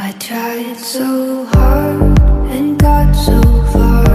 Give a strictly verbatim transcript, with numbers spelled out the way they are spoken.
I tried so hard and got so far.